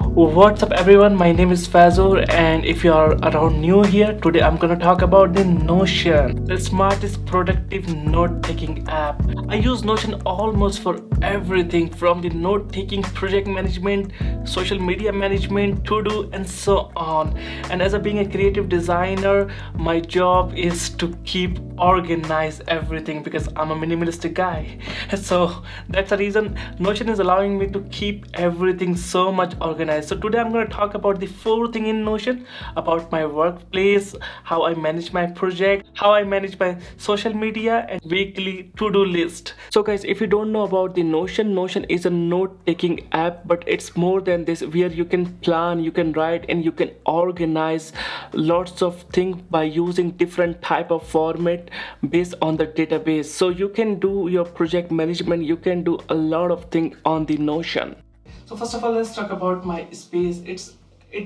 What's up everyone, my name is Fazur, and if you are around new here, today I'm gonna talk about the Notion, the smartest productive note-taking app. I use Notion almost for everything from the note-taking, project management, social media management, to-do and so on. And as being a creative designer, my job is to keep organized everything because I'm a minimalistic guy. So that's the reason Notion is allowing me to keep everything so much organized. So today I'm going to talk about the 4 things in Notion, about my workplace, how I manage my project, how I manage my social media, and weekly to-do list. So guys, if you don't know about the Notion is a note-taking app, but it's more than this, where you can plan, you can write, and you can organize lots of things by using different type of format based on the database. So you can do your project management, you can do a lot of things on the Notion. So first of all, let's talk about my space. It's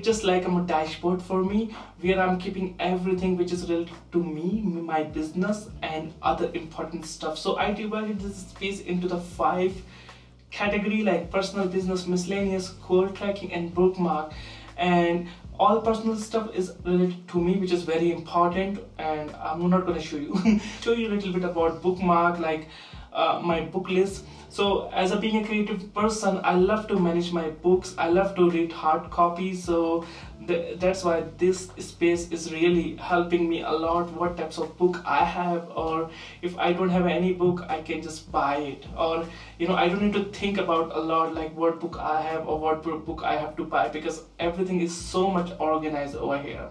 just like a dashboard for me, where I'm keeping everything which is related to me, my business, and other important stuff. So I divided this space into the 5 categories, like personal, business, miscellaneous, goal tracking, and bookmark. And all personal stuff is related to me, which is very important, and I'm not going to show you a little bit about bookmark, like my book list. So as being a creative person, I love to manage my books, I love to read hard copies, so that's why this space is really helping me a lot, what types of book I have, or if I don't have any book, I can just buy it, or you know, I don't need to think about a lot like what book I have or what book I have to buy, because everything is so much organized over here.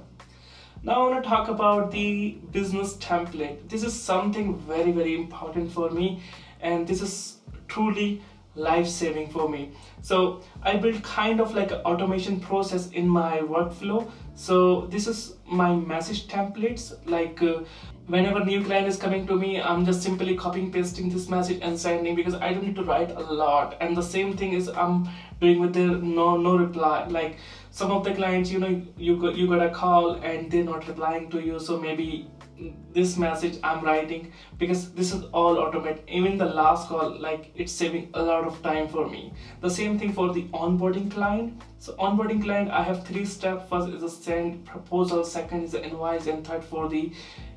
Now I want to talk about the business template. This is something very, very important for me, and this is truly life-saving for me. So I built kind of like an automation process in my workflow. So this is my message templates, like whenever new client is coming to me, I'm just simply copying, pasting this message and sending, because I don't need to write a lot. And the same thing is I'm doing with the no reply. Like some of the clients, you know, you got a call and they're not replying to you, so maybe this message I'm writing, because this is all automated. Even the last call, like, it's saving a lot of time for me. The same thing for the onboarding client. So onboarding client, I have 3 steps. First is a send proposal, second is the invoice, and third for the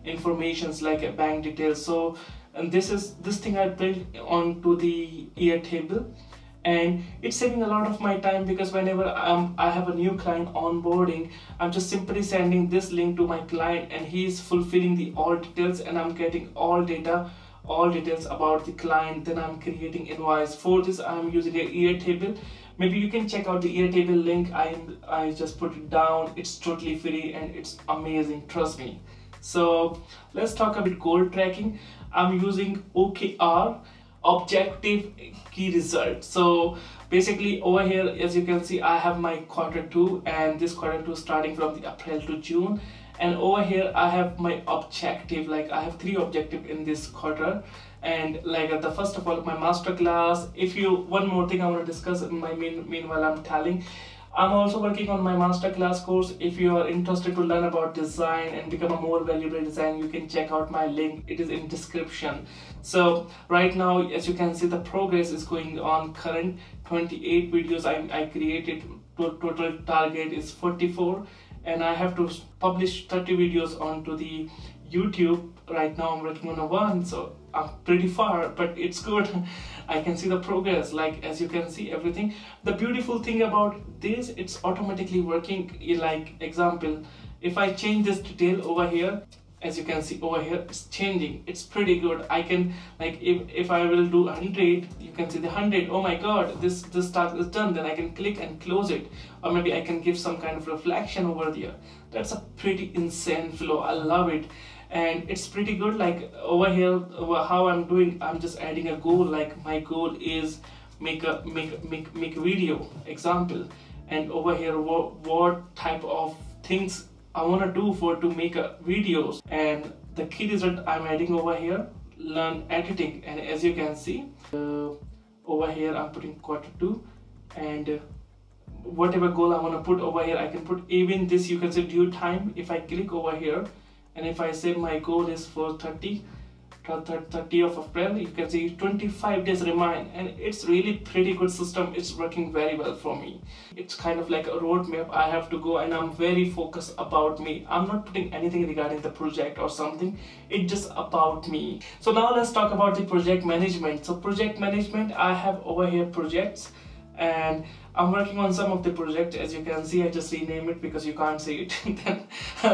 informations like a bank details. So and this thing I built onto the Airtable, and it's saving a lot of my time, because whenever I have a new client onboarding, I'm just simply sending this link to my client, and he is fulfilling the all details, and I'm getting all details about the client. Then I'm creating invoice. For this I'm using an Airtable. Maybe you can check out the Airtable link. I just put it down. It's totally free and it's amazing, trust me. So let's talk about goal tracking. I'm using OKR, objective key result. So basically over here, as you can see, I have my quarter 2, and this quarter 2 starting from the April to June, and over here I have my objective, like I have 3 objectives in this quarter. And like at the first of all, my master class, if you one more thing I want to discuss in my meanwhile I'm telling, I'm also working on my masterclass course. If you are interested to learn about design and become a more valuable designer, you can check out my link. It is in description. So right now, as you can see, the progress is going on. Current 28 videos I created. Total target is 44, and I have to publish 30 videos onto the YouTube. Right now I'm working on a 1, so I'm pretty far, but it's good. I can see the progress, like as you can see everything. The beautiful thing about this, it's automatically working. Like example, if I change this detail over here, as you can see over here, it's changing. It's pretty good. I can, like, if I will do 100, you can see the 100. Oh my god, this task is done. Then I can click and close it, or maybe I can give some kind of reflection over there. That's a pretty insane flow. I love it. And it's pretty good. Like over here, how I'm doing, I'm just adding a goal. Like my goal is make a video example, and over here what type of things I want to do to make a videos, and the key result I'm adding over here, learn editing. And as you can see, over here I'm putting quarter 2, and whatever goal I want to put over here, I can put even this. You can say due time. If I click over here, and if I say my goal is 4:30 30th of April, you can see 25 days remain, and it's really pretty good system. It's working very well for me. It's kind of like a roadmap I have to go, and I'm very focused about me. I'm not putting anything regarding the project or something. It's just about me. So now let's talk about the project management. So project management, I have over here projects, and I'm working on some of the projects. As you can see, I just rename it because you can't see it.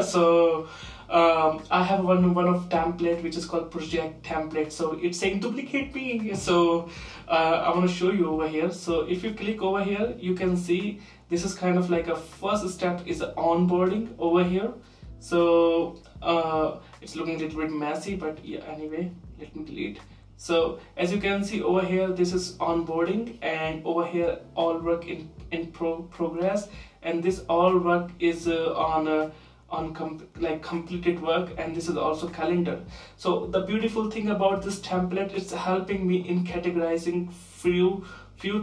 So I have one of template which is called project template. So it's saying duplicate me. So I want to show you over here. So if you click over here, you can see this is kind of like a first step is onboarding over here. So it's looking a little bit messy, but yeah, anyway, let me delete. So as you can see over here, this is onboarding, and over here all work in progress, and this all work is on completed work, and this is also calendar. So the beautiful thing about this template, it's helping me in categorizing few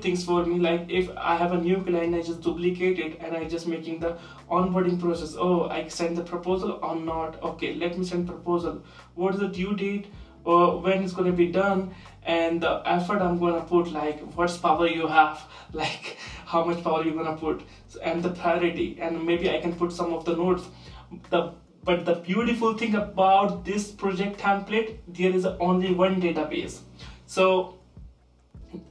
things for me. Like if I have a new client, I just duplicate it and I just making the onboarding process. Oh, I send the proposal or not? Okay, let me send proposal. What is the due date? When it's gonna be done, and the effort I'm gonna put, like what's power you have, like how much power you're gonna put, and the priority, and maybe I can put some of the notes. But the beautiful thing about this project template, there is only one database. So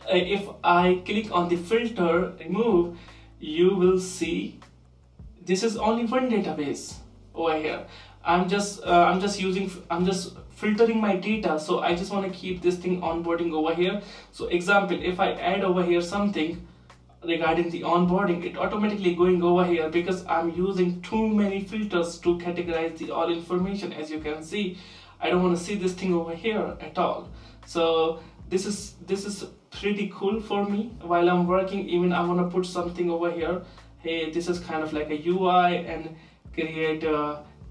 if I click on the filter remove, you will see this is only one database over here. I'm just filtering my data. So I just want to keep this thing onboarding over here. So example, if I add over here something regarding the onboarding, it automatically going over here because I'm using too many filters to categorize the all information. As you can see, I don't want to see this thing over here at all. So this is pretty cool for me while I'm working. Even I want to put something over here. Hey, this is kind of like a UI, and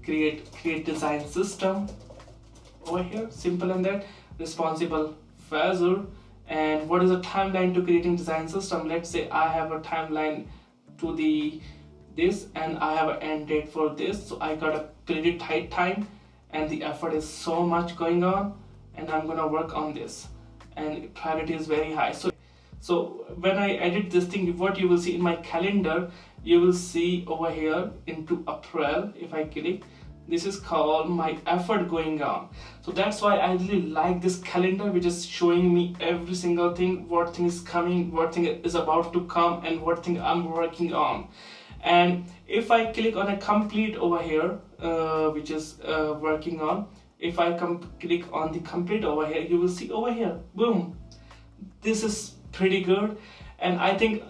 create design system over here, simple, and that responsible Fazur. And what is the timeline to creating design system? Let's say I have a timeline to this, and I have an end date for this. So I got a pretty tight time, and the effort is so much going on, and I'm gonna work on this, and priority is very high. So when I edit this thing, what you will see in my calendar, you will see over here into April. If I click, this is called my effort going on. So that's why I really like this calendar, which is showing me every single thing, what thing is coming, what thing is about to come, and what thing I'm working on. And if I click on a complete over here, which is working on, if I click on the complete over here, you will see over here, boom. This is pretty good. And I think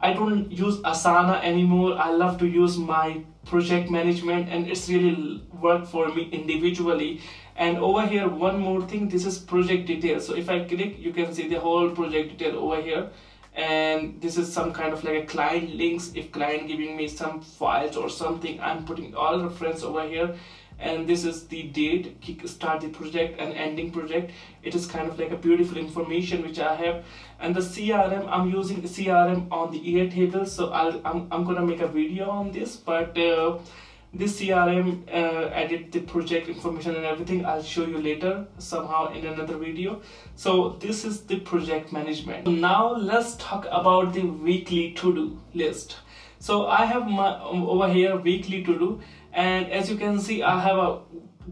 I don't use Asana anymore. I love to use my project management, and it's really worked for me individually. And over here, one more thing, this is project detail. So if I click, you can see the whole project detail over here, and this is some kind of like a client links. If client giving me some files or something, I'm putting all reference over here. And this is the date, kick start the project and ending project. It is kind of like a beautiful information which I have. And the CRM, I'm using CRM on the Airtable. So I'm gonna make a video on this, but this CRM edit the project information and everything. I'll show you later somehow in another video. So this is the project management. Now let's talk about the weekly to-do list. So I have my over here weekly to-do, and as you can see, I have a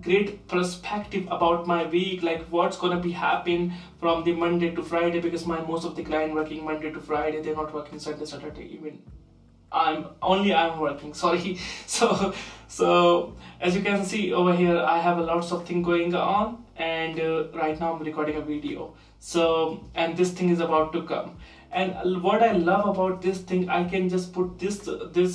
great perspective about my week, like what's gonna be happening from the Monday to Friday, because my most of the client working Monday to Friday, they're not working Sunday, Saturday. Even I'm working, sorry. So as you can see over here, I have a lots of things going on, and right now I'm recording a video. So, and this thing is about to come. And what I love about this thing, I can just put this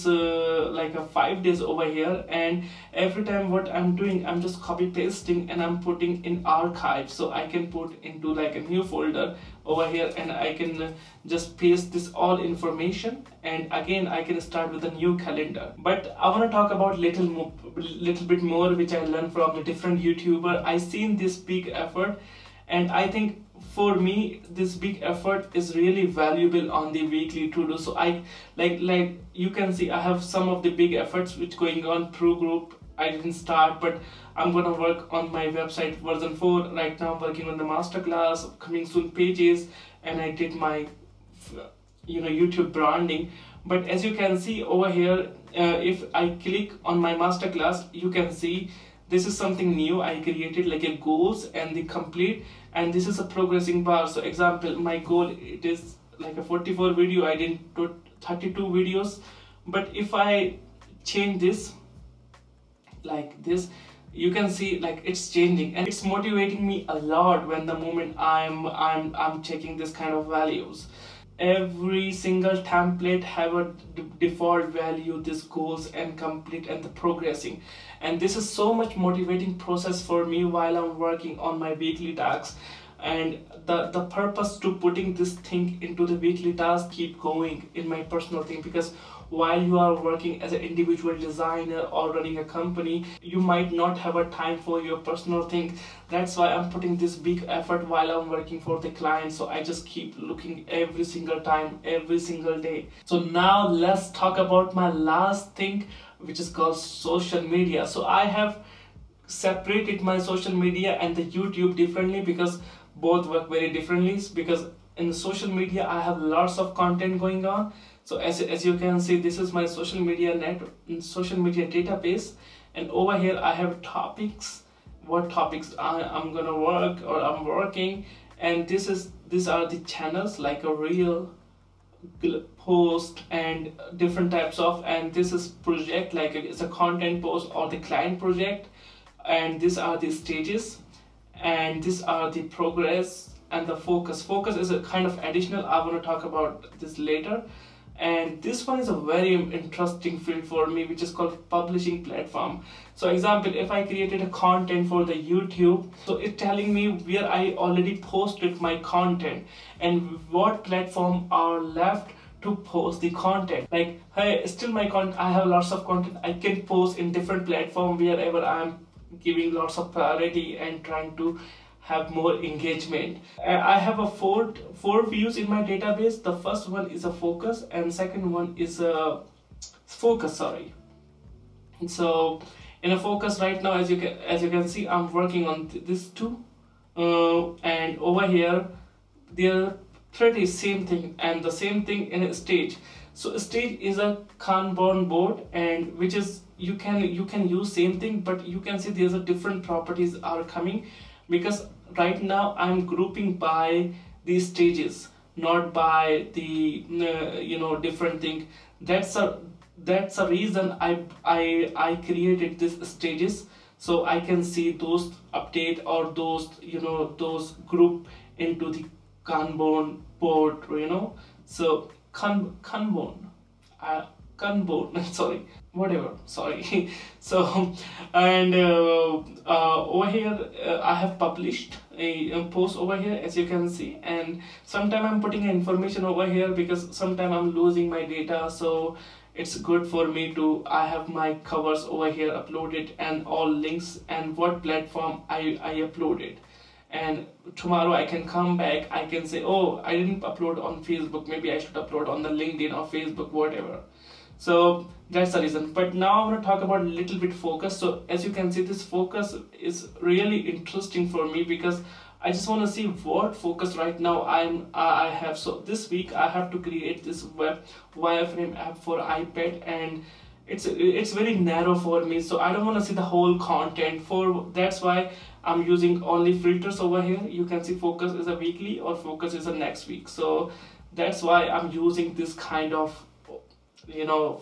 like a 5 days over here, and every time what I'm doing, I'm just copy pasting and I'm putting in archive. So I can put into like a new folder over here, and I can just paste this all information, and again I can start with a new calendar. But I want to talk about little bit more which I learned from a different YouTuber. I seen this big effort, and I think for me this big effort is really valuable on the weekly to-do. So I like you can see I have some of the big efforts which going on through group I didn't start, but I'm gonna work on my website version 4 right now, working on the masterclass, coming soon pages, and I did my YouTube branding. But as you can see over here, if I click on my masterclass, you can see this is something new I created, like a goals and the complete, and this is a progressing bar. So example, my goal, it is like a 44 video, I didn't do 32 videos. But if I change this like this, you can see like it's changing, and it's motivating me a lot when the moment I'm checking this kind of values. Every single template have a default value, this goals and complete and the progressing, and this is so much motivating process for me while I'm working on my weekly tasks. And the purpose to putting this thing into the weekly task keep going in my personal thing, because while you are working as an individual designer or running a company, you might not have a time for your personal thing. That's why I'm putting this big effort while I'm working for the client. So I just keep looking every single time, every single day. So now let's talk about my last thing, which is called social media. So I have separated my social media and the YouTube differently, because both work very differently, because in social media I have lots of content going on. So as you can see, this is my social media database, and over here I have topics, what topics I'm gonna work or I'm working, and these are the channels, like a reel, post, and different types of, and this is project, like it's a content post or the client project, and these are the stages, and these are the progress and the focus. Focus is a kind of additional, I want to talk about this later. And this one is a very interesting field for me, which is called publishing platform. So example, if I created a content for the YouTube, so it's telling me where I already posted my content and what platform are left to post the content. Like, hey, still my content, I have lots of content, I can post in different platform wherever I'm giving lots of priority and trying to have more engagement. I have a four views in my database. The first one is a focus, and second one is a focus, sorry. So in a focus right now, as you can see, I'm working on this too, and over here they're pretty same thing, and the same thing in a stage. So a stage is a Kanban board, and which is you can use same thing, but you can see there's a different properties are coming, because right now I'm grouping by these stages, not by the different thing. That's a reason I created this stages, so I can see those update or those group into the Kanban board, so Kanban, sorry, whatever, sorry. So, and over here I have published a post over here, as you can see, and sometimes I'm putting information over here because sometimes I'm losing my data, so it's good for me to, I have my covers over here uploaded and all links and what platform I uploaded. And tomorrow I can come back, I can say, oh, I didn't upload on Facebook, maybe I should upload on the LinkedIn or Facebook, whatever. So that's the reason. But now I'm going to talk about a little bit focus. So as you can see, this focus is really interesting for me, because I just want to see what focus right now I have. So this week I have to create this web wireframe app for iPad, and it's very narrow for me, so I don't want to see the whole content. For that's why I'm using only filters over here. You can see focus is a weekly or focus is a next week. So that's why I'm using this kind of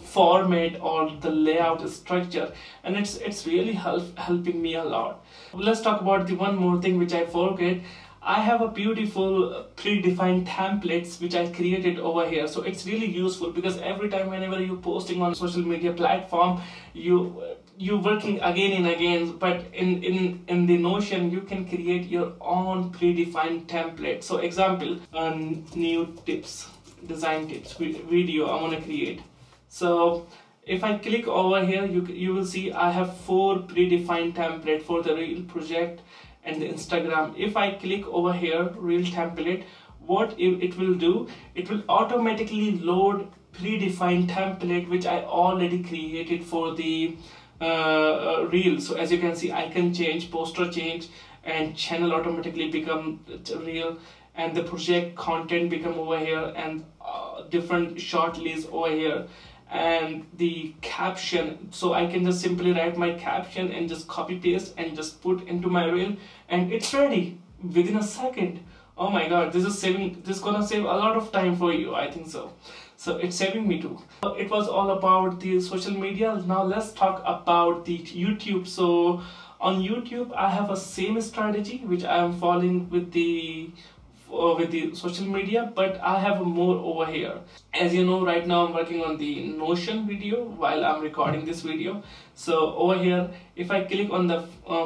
format or the layout structure, and it's really helping me a lot. Let's talk about the one more thing which I forget. I have a beautiful predefined templates which I created over here, so it's really useful, because every time whenever you're posting on social media platform, you're working again and again, but in the Notion you can create your own predefined template. So example, new tips, design tips video I want to create. So if I click over here, you will see I have four predefined template for the reel project and the Instagram. If I click over here, reel template, what it will do, it will automatically load predefined template which I already created for the reel. So as you can see, I can change, poster change, and channel automatically become reel, and the project content become over here, and different short lists over here, and the caption. So I can just simply write my caption and just copy paste and just put into my reel, and it's ready within a second. Oh my god, this is gonna save a lot of time for you, I think so. So it's saving me too. So it was all about the social media. Now let's talk about the YouTube. So on YouTube, I have a same strategy which I am following with the social media, but I have more over here. As you know, right now I'm working on the Notion video while I'm recording this video. So over here, if I click on the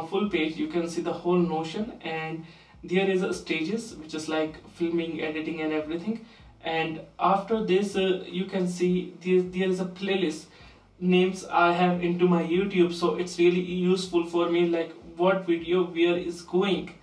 full page, you can see the whole Notion, and there is a stages which is like filming, editing and everything. And after this you can see there is a playlist names I have into my YouTube. So it's really useful for me, like what video where is going,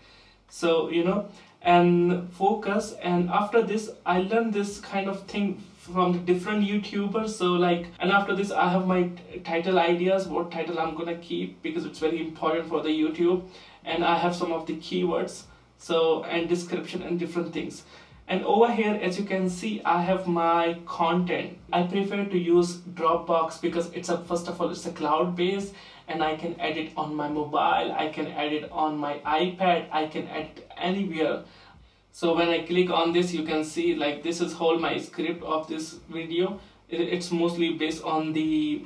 so you know, and focus. And after this I learned this kind of thing from different YouTubers. So like, and after this I have my title ideas, what title I'm gonna keep, because it's very important for the YouTube. And I have some of the keywords, so, and description and different things. And over here, as you can see, I have my content. I prefer to use Dropbox because it's a, first of all, it's a cloud based, and I can edit on my mobile, I can edit on my iPad, I can edit anywhere. So when I click on this, you can see like this is whole my script of this video. It's mostly based on the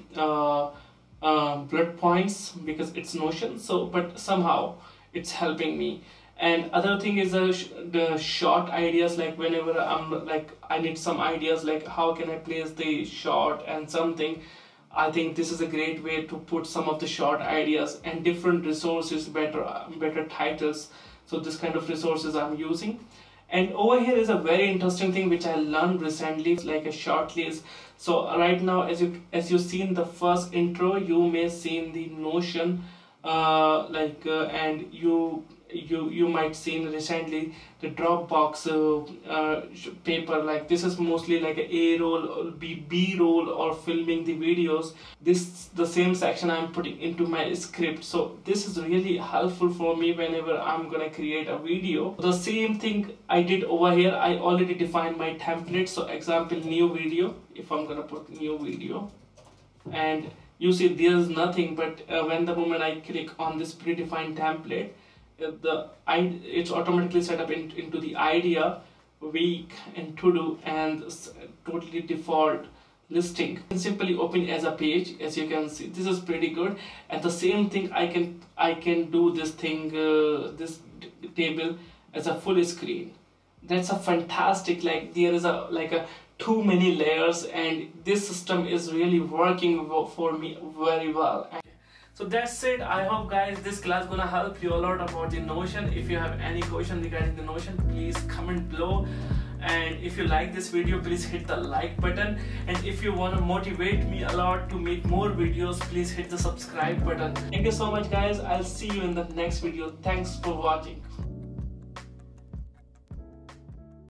bullet points because it's Notion. So, but somehow it's helping me. And other thing is the short ideas, like whenever I'm like I need some ideas like how can I place the short and something, I think this is a great way to put some of the short ideas and different resources, better titles. So this kind of resources I'm using. And over here is a very interesting thing which I learned recently, like a short list. So right now, as you seen the first intro, you may seen the Notion and you might seen recently the Dropbox paper. Like this is mostly like a A-roll or B-roll or filming the videos. This the same section I'm putting into my script. So this is really helpful for me whenever I'm gonna create a video. The same thing I did over here, I already defined my template. So example, new video, if I'm gonna put new video, and you see there's nothing, but when the moment I click on this predefined template, it's automatically set up into the idea, week and to do, and totally default listing. And simply open as a page. As you can see, this is pretty good. And the same thing I can do this thing this table as a full screen. That's a fantastic, like there is a like a too many layers, and this system is really working for me very well. So that's it. I hope guys this class gonna help you a lot about the Notion. If you have any question regarding the Notion, please comment below. And if you like this video, please hit the like button. And if you want to motivate me a lot to make more videos, please hit the subscribe button. Thank you so much guys. I'll see you in the next video. Thanks for watching.